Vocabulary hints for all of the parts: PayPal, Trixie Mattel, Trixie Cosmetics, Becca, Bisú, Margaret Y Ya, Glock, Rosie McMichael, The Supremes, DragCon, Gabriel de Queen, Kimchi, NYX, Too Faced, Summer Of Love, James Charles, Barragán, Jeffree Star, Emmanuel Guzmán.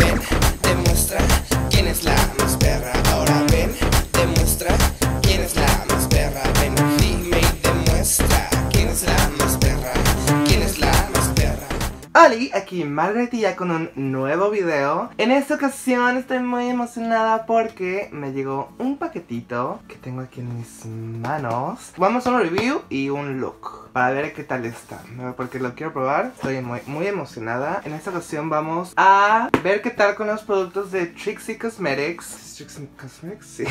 ven, demuestra quién es la más perra. Ahora ven, demuestra quién es la más perra. Ven, dime y demuestra quién es la más perra. ¿Quién es la más perra? Hola, aquí Margaret y ya con un nuevo video. En esta ocasión estoy muy emocionada porque me llegó un paquetito que tengo aquí en mis manos. Vamos a un review y un look para ver qué tal está, porque lo quiero probar. Estoy muy emocionada. En esta ocasión vamos a ver qué tal con los productos de Trixie Cosmetics. ¿Trixie Cosmetics? Sí.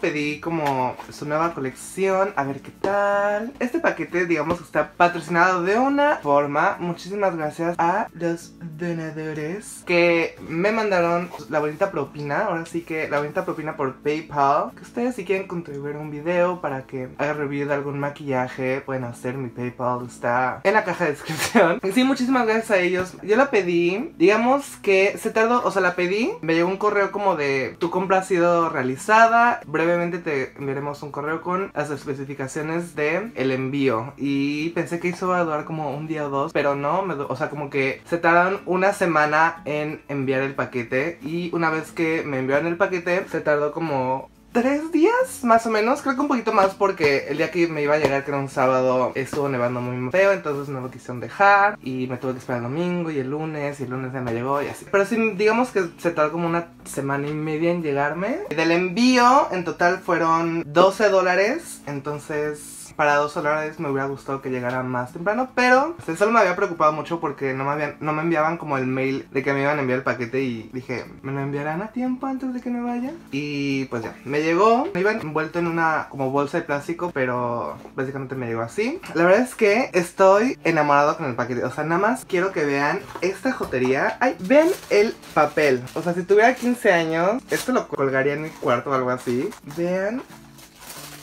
Pedí como su nueva colección, a ver qué tal. Este paquete, digamos que está patrocinado de una forma. Muchísimas gracias a los donadores que me mandaron la bonita propina. Ahora sí que la bonita propina por PayPal. Que ustedes, si quieren contribuir a un video para que haga review de algún maquillaje, pueden hacer. Mi PayPal está en la caja de descripción. Y sí, muchísimas gracias a ellos. Yo la pedí, digamos que se tardó, o sea, la pedí, me llegó un correo como de tu compra ha sido realizada, brevemente te enviaremos un correo con las especificaciones de el envío. Y pensé que eso iba a durar como un día o dos, pero no, o sea, como que se tardaron una semana en enviar el paquete. Y una vez que me enviaron el paquete, se tardó como 3 días más o menos, creo que un poquito más, porque el día que me iba a llegar, que era un sábado, estuvo nevando muy feo, entonces no lo quisieron dejar y me tuve que esperar el domingo y el lunes ya me llegó y así. Pero sí, digamos que se tardó como una semana y media en llegarme. Del envío en total fueron $12, entonces para $2 me hubiera gustado que llegara más temprano, pero solo me había preocupado mucho porque no me enviaban como el mail de que me iban a enviar el paquete y dije, ¿me lo enviarán a tiempo antes de que me vaya? Y pues ya, me llegó, me iba envuelto en una como bolsa de plástico, pero básicamente me llegó así. La verdad es que estoy enamorado con el paquete, o sea, nada más quiero que vean esta jotería. Ay, ven el papel, o sea, si tuviera 15 años, esto lo colgaría en mi cuarto o algo así. Vean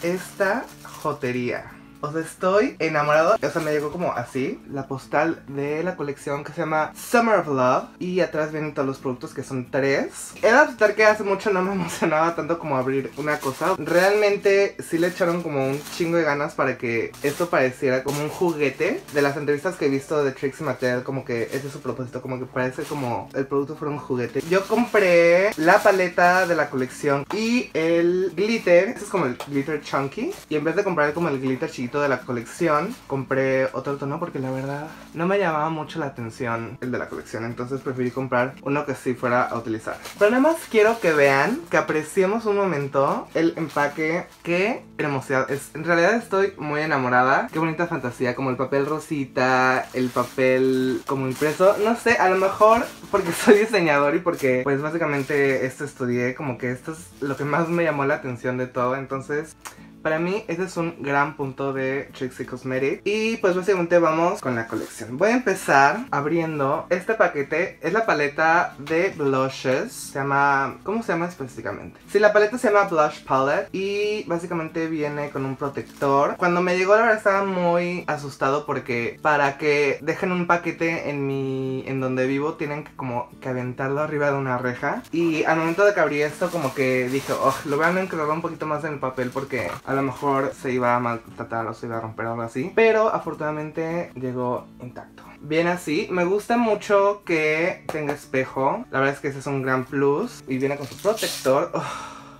esta jotería. O sea, estoy enamorado. O sea, me llegó como así la postal de la colección que se llama Summer of Love. Y atrás vienen todos los productos, que son 3. He de aceptar que hace mucho no me emocionaba tanto como abrir una cosa. Realmente sí le echaron como un chingo de ganas para que esto pareciera como un juguete. De las entrevistas que he visto de Trixie Mattel, como que ese es su propósito, como que parece como el producto fuera un juguete. Yo compré la paleta de la colección y el glitter. Este es como el glitter chunky. Y en vez de comprar como el glitter chiquito de la colección, compré otro tono porque la verdad no me llamaba mucho la atención el de la colección, entonces preferí comprar uno que sí fuera a utilizar. Pero nada más quiero que vean, que apreciemos un momento el empaque. Qué hermosidad es, en realidad estoy muy enamorada. Qué bonita fantasía, como el papel rosita, el papel como impreso, no sé, a lo mejor porque soy diseñador y porque pues básicamente esto estudié, como que esto es lo que más me llamó la atención de todo, entonces para mí este es un gran punto de Trixie Cosmetics. Y pues básicamente vamos con la colección. Voy a empezar abriendo este paquete. Es la paleta de blushes. Se llama... ¿cómo se llama específicamente? Sí, la paleta se llama Blush Palette. Y básicamente viene con un protector. Cuando me llegó, la verdad, estaba muy asustado porque para que dejen un paquete en donde vivo tienen que como que aventarlo arriba de una reja. Y al momento de que abrí esto, como que dije, oh, lo voy a encargar un poquito más en el papel porque a lo mejor se iba a maltratar o se iba a romper o algo así. Pero afortunadamente llegó intacto. Bien así. Me gusta mucho que tenga espejo. La verdad es que ese es un gran plus. Y viene con su protector. Oh.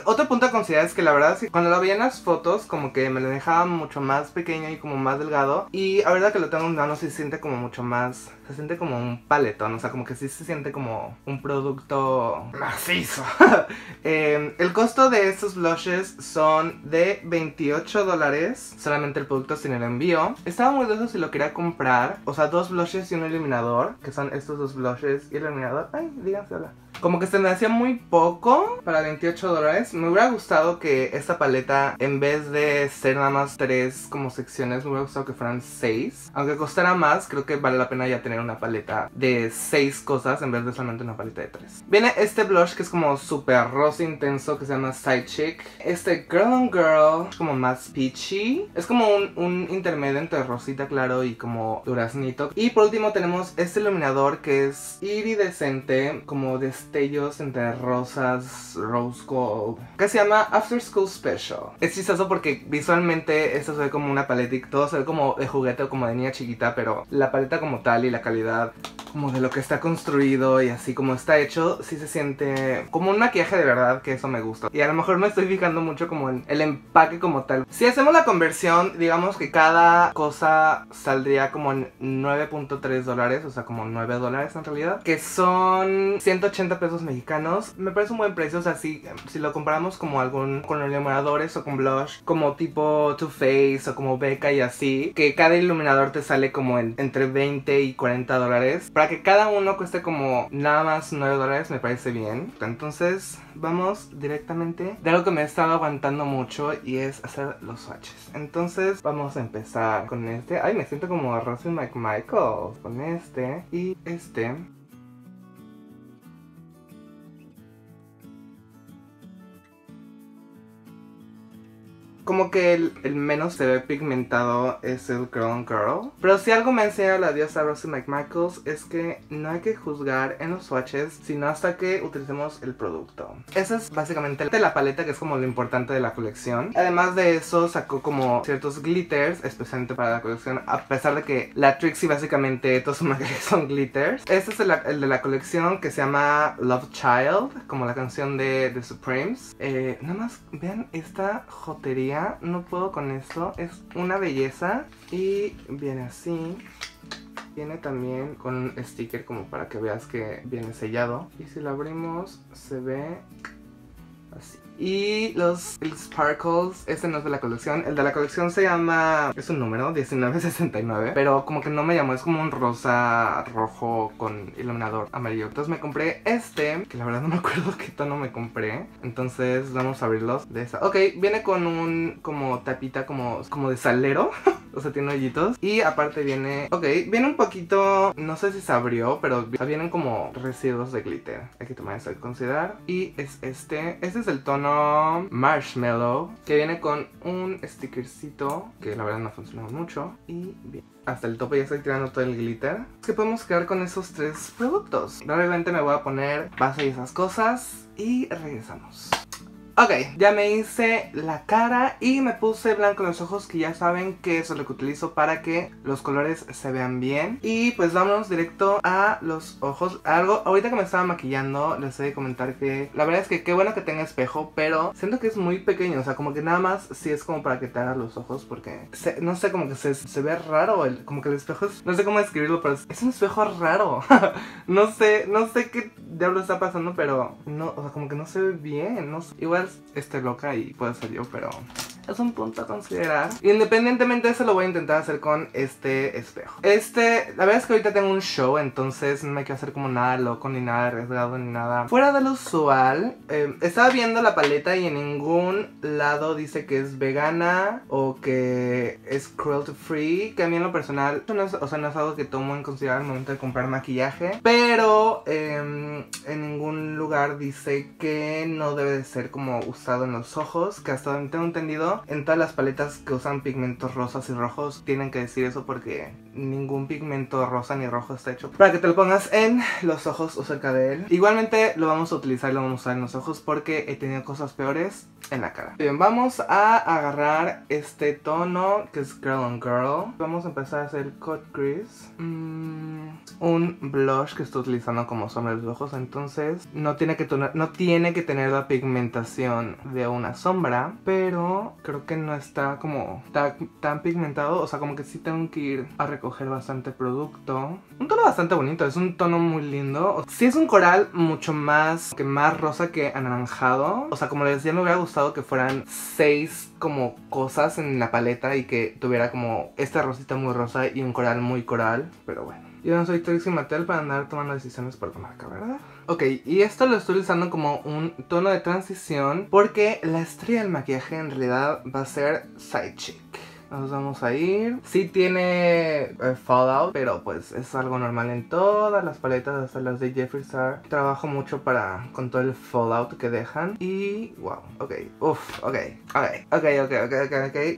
Otro punto a considerar es que la verdad, cuando lo veía en las fotos, como que me lo dejaba mucho más pequeño y como más delgado. Y ahora que lo tengo en mano, sí se siente como mucho más... se siente como un paletón, o sea, como que sí se siente como un producto macizo. El costo de estos blushes son de $28, solamente el producto sin el envío. Estaba muy dudoso si lo quería comprar, o sea, 2 blushes y un iluminador, que son estos 2 blushes y el iluminador. Ay, díganse hola. Como que se me hacía muy poco para $28. Me hubiera gustado que esta paleta, en vez de ser nada más 3 como secciones, me hubiera gustado que fueran 6. Aunque costara más, creo que vale la pena ya tener una paleta de 6 cosas en vez de solamente una paleta de 3. Viene este blush que es como súper rosa intenso, que se llama Side Chick. Este Girl on Girl es como más peachy. Es como un intermedio entre rosita claro y como duraznito. Y por último tenemos este iluminador que es iridescente, como de entre rosas, rose gold, que se llama After School Special. Es chistoso porque visualmente esto se ve como una paleta, todo se ve como de juguete o como de niña chiquita, pero la paleta como tal y la calidad como de lo que está construido y así como está hecho, sí se siente como un maquillaje de verdad, que eso me gusta. Y a lo mejor me estoy fijando mucho como en el empaque como tal. Si hacemos la conversión, digamos que cada cosa saldría como en $9.3, o sea como $9 en realidad, que son 180 pesos mexicanos. Me parece un buen precio, o sea, si lo comparamos como con iluminadores o con blush, como tipo Too Faced o como Becca y así, que cada iluminador te sale como entre 20 y $40. Que cada uno cueste como nada más $9, me parece bien. Entonces vamos directamente de algo que me he estado aguantando mucho, y es hacer los swatches. Entonces vamos a empezar con este. Ay, me siento como Rosie McMichael. Con este y este. Como que el menos se ve pigmentado es el Grown Girl. Pero si algo me ha enseñado la diosa Rosie McMichaels es que no hay que juzgar en los swatches, sino hasta que utilicemos el producto. Esa es básicamente la paleta, que es como lo importante de la colección. Además de eso, sacó como ciertos glitters especialmente para la colección, a pesar de que la Trixie básicamente todos sus maquillajes son glitters. Este es el de la colección, que se llama Love Child, como la canción de The Supremes. Nada más vean esta jotería. No puedo con esto, es una belleza. Y viene así. Viene también con un sticker como para que veas que viene sellado. Y si lo abrimos se ve así. Y los sparkles, este no es de la colección. El de la colección se llama, es un número, 1969, pero como que no me llamó, es como un rosa rojo con iluminador amarillo. Entonces me compré este, que la verdad no me acuerdo qué tono me compré. Entonces vamos a abrirlos de esa. Ok, viene con un como tapita como de salero. O sea, tiene hoyitos. Y aparte viene... Ok, viene un poquito... No sé si se abrió, pero vienen como residuos de glitter. Hay que tomar eso al considerar. Y es este. Este es el tono Marshmallow, que viene con un stickercito, que la verdad no ha funcionado mucho. Y bien. Hasta el tope ya estoy tirando todo el glitter. Es que podemos quedar con esos tres productos. Realmente me voy a poner base y esas cosas. Y regresamos. Ok, ya me hice la cara y me puse blanco en los ojos, que ya saben que eso es lo que utilizo para que los colores se vean bien. Y pues vámonos directo a los ojos. Algo, ahorita que me estaba maquillando, les he de comentar que la verdad es que qué bueno que tenga espejo, pero siento que es muy pequeño. O sea, como que nada más sí es como para que te hagas los ojos, porque no sé, como que se ve raro, como que el espejo es, no sé cómo describirlo, pero es un espejo raro. no sé qué diablo está pasando, pero no, o sea, como que no se ve bien, no sé. Igual esté loca y puede ser yo, pero es un punto a considerar. Independientemente de eso, lo voy a intentar hacer con este espejo. La verdad es que ahorita tengo un show, entonces no me quiero hacer como nada loco, ni nada arriesgado, ni nada fuera de lo usual. Estaba viendo la paleta y en ningún lado dice que es vegana o que es cruelty free, que a mí en lo personal no es, o sea, no es algo que tomo en consideración al momento de comprar maquillaje. Pero en ningún lugar dice que no debe de ser como usado en los ojos, que hasta donde tengo entendido en todas las paletas que usan pigmentos rosas y rojos tienen que decir eso, porque ningún pigmento rosa ni rojo está hecho para que te lo pongas en los ojos o cerca de él. Igualmente lo vamos a utilizar y lo vamos a usar en los ojos, porque he tenido cosas peores en la cara. Bien, vamos a agarrar este tono, que es Girl on Girl. Vamos a empezar a hacer cut crease. Un blush que estoy utilizando como sombra de los ojos, entonces no tiene que tener la pigmentación de una sombra, pero creo que no está como tan pigmentado. O sea, como que sí tengo que ir a recoger bastante producto. Un tono bastante bonito, es un tono muy lindo. Sí es un coral mucho más rosa que anaranjado. O sea, como les decía, me hubiera gustado que fueran 6 como cosas en la paleta y que tuviera como esta rosita muy rosa y un coral muy coral, pero bueno. Yo no soy Trixie Mattel para andar tomando decisiones por tu marca, ¿verdad? Ok, y esto lo estoy utilizando como un tono de transición, porque la estrella del maquillaje en realidad va a ser Side Cheek. nos vamos a ir. Sí tiene fallout, pero pues es algo normal en todas las paletas, hasta las de Jeffree Star. Trabajo mucho con todo el fallout que dejan. Y wow, ok, uff, ok.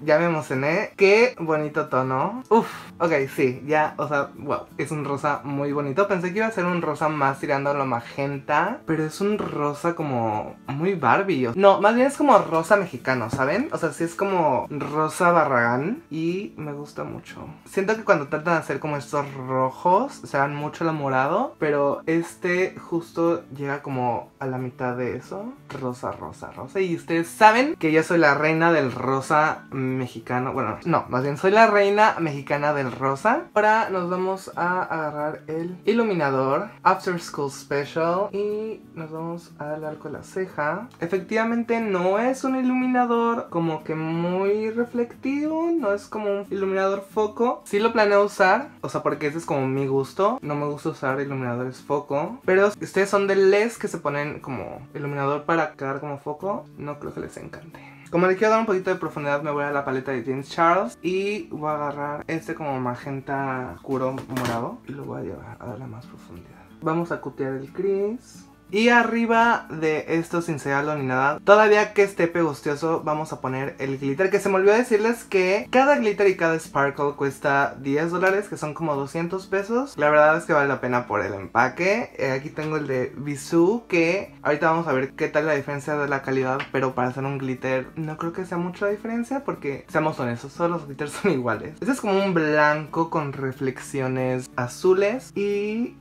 Ya me emocioné. Qué bonito tono. Uff, ok, sí, ya, o sea, wow. Es un rosa muy bonito. Pensé que iba a ser un rosa más tirando a lo magenta, pero es un rosa como muy Barbie. No, más bien es como rosa mexicano, ¿saben? O sea, sí es como rosa Barragán y me gusta mucho. Siento que cuando tratan de hacer como estos rojos, se dan mucho al morado, pero este justo llega como a la mitad de eso. Rosa, rosa, rosa. Y ustedes saben que yo soy la reina del rosa mexicano. Bueno, no, más bien soy la reina mexicana del rosa. Ahora nos vamos a agarrar el iluminador After School Special y nos vamos a dar el arco de la ceja. Efectivamente no es un iluminador como que muy reflectivo, no es como un iluminador foco. Sí lo planeo usar, o sea, porque ese es como mi gusto. No me gusta usar iluminadores foco, pero ustedes son de LEDs que se ponen como iluminador para quedar como foco, no creo que les encante. Como le quiero dar un poquito de profundidad, me voy a la paleta de James Charles y voy a agarrar este como magenta oscuro morado y lo voy a llevar a darle más profundidad. Vamos a cutear el crease. Y arriba de esto, sin sellarlo ni nada, todavía que esté pegosteoso, vamos a poner el glitter. Que se me olvidó decirles que cada glitter y cada sparkle cuesta $10, que son como 200 pesos. La verdad es que vale la pena por el empaque. Aquí tengo el de Bisú, que ahorita vamos a ver qué tal la diferencia de la calidad. Pero para hacer un glitter no creo que sea mucha diferencia, porque seamos honestos, todos los glitters son iguales. Este es como un blanco con reflexiones azules y...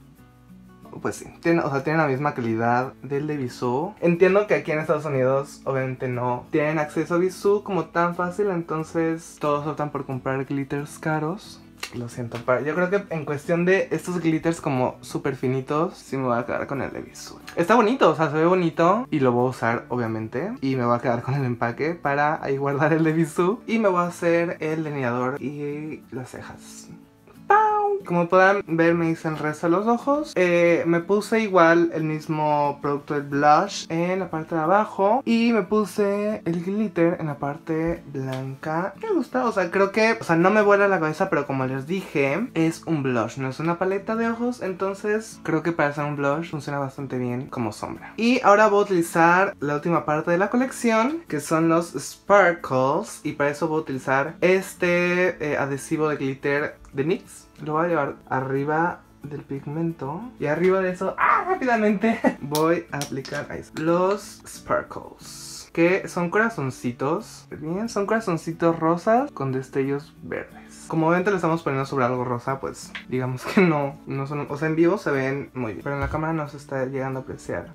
pues sí, tienen la misma calidad del de Bisú. Entiendo que aquí en Estados Unidos obviamente no tienen acceso a Bisú como tan fácil, entonces todos optan por comprar glitters caros. Lo siento, yo creo que en cuestión de estos glitters como súper finitos, sí me voy a quedar con el de Bisú. Está bonito, o sea, se ve bonito y lo voy a usar obviamente. Y me voy a quedar con el empaque para ahí guardar el de Bisú. Y me voy a hacer el delineador y las cejas. Como puedan ver, me hice el resto de los ojos. Me puse igual el mismo producto, el blush, en la parte de abajo. Y me puse el glitter en la parte blanca. Me gusta, o sea, creo que... o sea, no me vuela la cabeza, pero como les dije, es un blush, no es una paleta de ojos. Entonces, creo que para hacer un blush funciona bastante bien como sombra. Y ahora voy a utilizar la última parte de la colección, que son los sparkles. Y para eso voy a utilizar este adhesivo de glitter de NYX. Lo voy a llevar arriba del pigmento. Y arriba de eso, rápidamente voy a aplicar los sparkles, que son corazoncitos. Bien, son corazoncitos rosas con destellos verdes. Como ven, te lo estamos poniendo sobre algo rosa, pues digamos que no son... o sea, en vivo se ven muy bien, pero en la cámara no se está llegando a apreciar.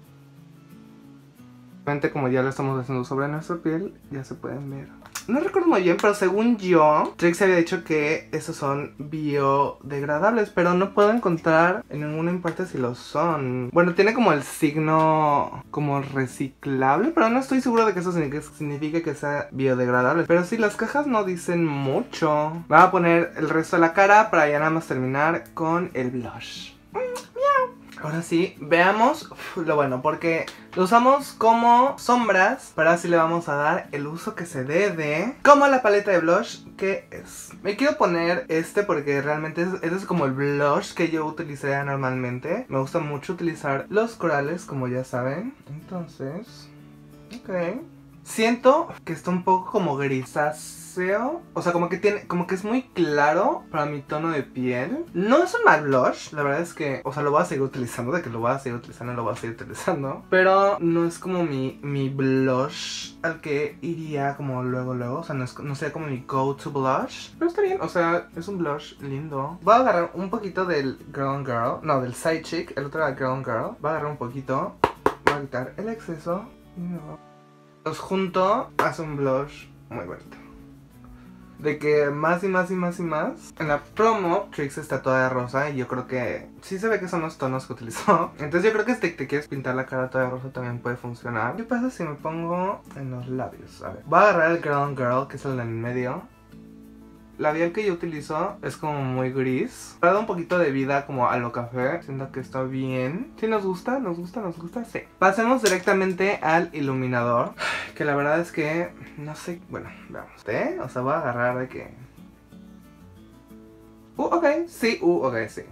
Obviamente, como ya lo estamos haciendo sobre nuestra piel, ya se pueden ver. No recuerdo muy bien, pero según yo, Trixie había dicho que estos son biodegradables, pero no puedo encontrar en ninguna parte si lo son. Bueno, tiene como el signo como reciclable, pero no estoy seguro de que eso signifique que sea biodegradable. Pero sí, las cajas no dicen mucho. Me voy a poner el resto de la cara para ya nada más terminar con el blush. Ahora sí, veamos lo bueno, porque lo usamos como sombras, pero así le vamos a dar el uso que se debe, como la paleta de blush que es. Me quiero poner este porque realmente este es como el blush que yo utilizaría normalmente. Me gusta mucho utilizar los corales, como ya saben. Entonces, ok. Siento que está un poco como grisáceo, o sea, como que es muy claro para mi tono de piel. No es un mal blush, la verdad es que, o sea, lo voy a seguir utilizando, pero no es como mi blush al que iría como luego, o sea, no sería como mi go-to blush, pero está bien, o sea, es un blush lindo. Voy a agarrar un poquito del del Side Chick, el otro era Grown Girl. Voy a agarrar un poquito, voy a quitar el exceso y me voy a... los junto, hace un blush muy bonito. De que más y más y más y más. En la promo, Trixie está toda rosa y yo creo que sí se ve que son los tonos que utilizó. Entonces yo creo que si te quieres pintar la cara toda rosa también puede funcionar. ¿Qué pasa si me pongo en los labios? A ver, voy a agarrar el Grown Girl, que es el de en medio. Labial que yo utilizo es como muy gris. Ha dado un poquito de vida como a lo café. Siento que está bien. Sí, nos gusta, sí. Pasemos directamente al iluminador, que la verdad es que no sé. Bueno, veamos. O sea, voy a agarrar de que... Ok, sí.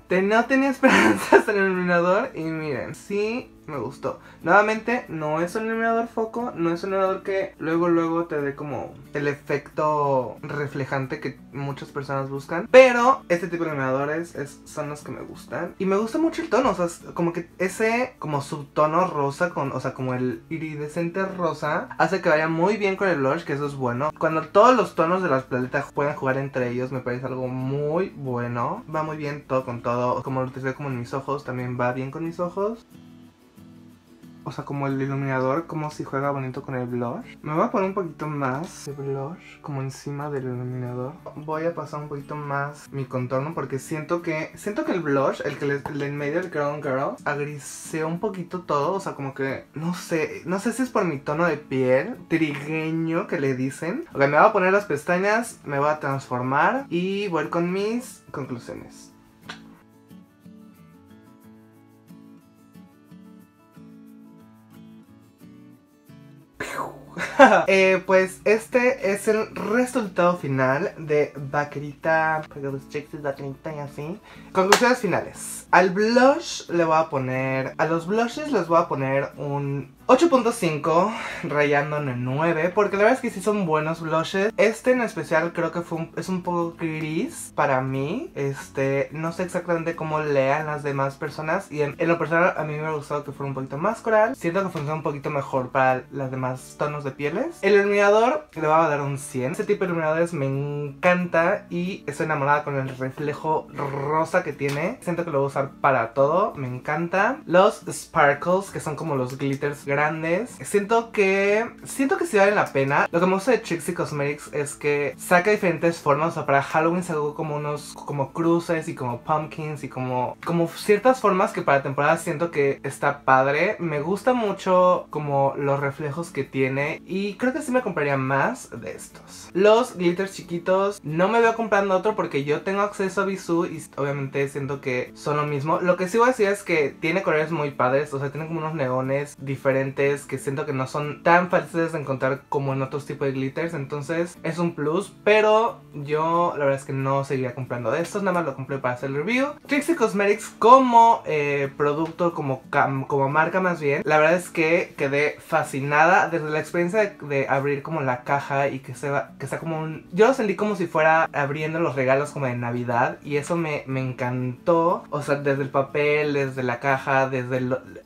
No tenía esperanzas en el iluminador y miren, sí me gustó. Nuevamente, no es un iluminador foco, no es un iluminador que luego te dé como el efecto reflejante que muchas personas buscan. Pero este tipo de iluminadores son los que me gustan. Y me gusta mucho el tono, o sea, es como que ese como subtono rosa, como el iridescente rosa, hace que vaya muy bien con el blush, que eso es bueno. Cuando todos los tonos de las paletas puedan jugar entre ellos, me parece algo muy bueno. Va muy bien todo con todo, como lo utilicé como en mis ojos, también va bien con mis ojos. O sea, como el iluminador, como si juega bonito con el blush. Me voy a poner un poquito más de blush, como encima del iluminador. Voy a pasar un poquito más mi contorno, porque siento que el blush, el que le en medio del Girl on Girl, agriseó un poquito todo. O sea, como que, no sé si es por mi tono de piel, trigueño que le dicen. Ok, me voy a poner las pestañas, me voy a transformar y voy con mis conclusiones. Pues este es el resultado final de vaquerita, porque los chicos vaquerita y así. Conclusiones finales. Al blush le voy a poner, a los blushes les voy a poner un 8.5 rayando en el 9, porque la verdad es que sí son buenos blushes. Este en especial creo que es un poco gris para mí. No sé exactamente cómo lean las demás personas, y en lo personal a mí me hubiera gustado que fuera un poquito más coral. Siento que funciona un poquito mejor para los demás tonos de pieles. El iluminador le va a dar un 100. Este tipo de iluminadores me encanta y estoy enamorada con el reflejo rosa que tiene. Siento que lo voy a usar para todo, me encanta. Los sparkles, que son como los glitters grandes, siento que sí valen la pena. Lo que me gusta de Trixie Cosmetics es que saca diferentes formas. O sea, para Halloween sacó como unos como cruces y como pumpkins y como ciertas formas que para temporada siento que está padre. Me gusta mucho como los reflejos que tiene y creo que sí me compraría más de estos. Los glitters chiquitos no me veo comprando otro porque yo tengo acceso a Bisú y obviamente siento que son lo mismo. Lo que sí voy a decir es que tiene colores muy padres, o sea, tiene como unos neones diferentes que siento que no son tan fáciles de encontrar como en otros tipos de glitters, entonces es un plus, pero yo la verdad es que no seguiría comprando de estos, nada más lo compré para hacer el review. Trixie Cosmetics como producto, como marca más bien, la verdad es que quedé fascinada desde la experiencia de abrir como la caja y que sea como un... Yo lo sentí como si fuera abriendo los regalos como de Navidad y eso me encantó, o sea, desde el papel, desde la caja, desde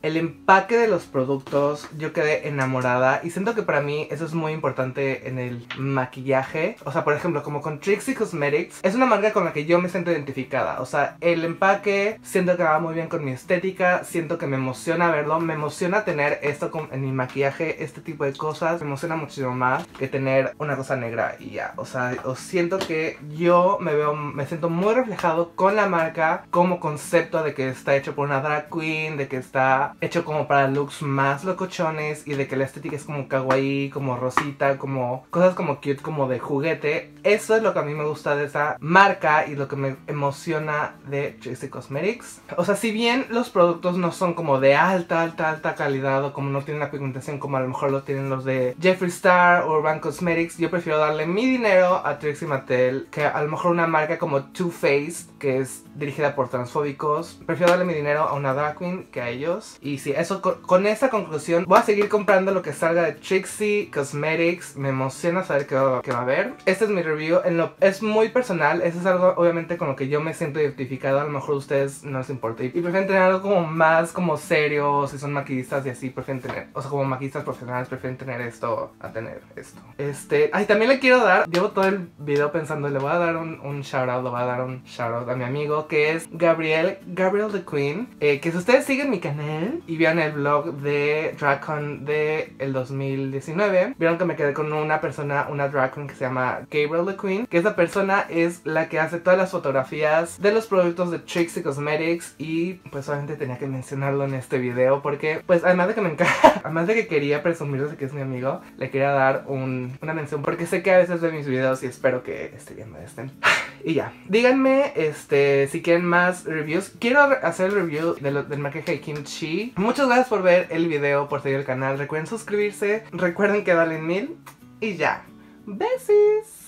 el empaque de los productos. Yo quedé enamorada y siento que para mí eso es muy importante en el maquillaje. O sea, por ejemplo, como con Trixie Cosmetics, es una marca con la que yo me siento identificada. O sea, el empaque siento que va muy bien con mi estética, siento que me emociona verlo, me emociona tener esto en mi maquillaje, este tipo de cosas. Me emociona muchísimo más que tener una cosa negra y ya. O sea, os siento que yo me siento muy reflejado con la marca como concepto de que está hecho por una drag queen, de que está hecho como para looks más locos cochones y de que la estética es como kawaii, como rosita, como cosas como cute, como de juguete. Eso es lo que a mí me gusta de esa marca y lo que me emociona de Trixie Cosmetics. O sea, si bien los productos no son como de alta calidad o como no tienen la pigmentación como a lo mejor lo tienen los de Jeffree Star o Urban Cosmetics, yo prefiero darle mi dinero a Trixie Mattel que a lo mejor una marca como Too Faced, que es dirigida por transfóbicos. Prefiero darle mi dinero a una drag queen que a ellos. Y sí, eso con esa conclusión voy a seguir comprando lo que salga de Trixie Cosmetics. Me emociona saber qué va a haber. Este es mi review. Es muy personal. Eso es algo obviamente con lo que yo me siento identificado. A lo mejor a ustedes no les importa. Y prefieren tener algo como más como serio. Si son maquillistas y así prefieren tener. O sea, como maquillistas profesionales prefieren tener esto a tener esto. Ay, también le quiero dar. Llevo todo el video pensando. Le voy a dar un shout out. Le voy a dar un shout out a mi amigo que es Gabriel de Queen. Que si ustedes siguen mi canal y vean el vlog de DragCon del 2019. Vieron que me quedé con una DragCon que se llama Gabriel de Queen, que esa persona es la que hace todas las fotografías de los productos de Trixie Cosmetics y pues obviamente tenía que mencionarlo en este video porque pues además de que me encanta, además de que quería presumirles de que es mi amigo, le quería dar una mención porque sé que a veces ve mis videos y espero que este día me estén. Y ya, díganme si quieren más reviews. Quiero hacer el review del maquillaje de Kimchi. Muchas gracias por ver el video, por seguir el canal. Recuerden suscribirse, recuerden que valen 1000 y ya. Besis.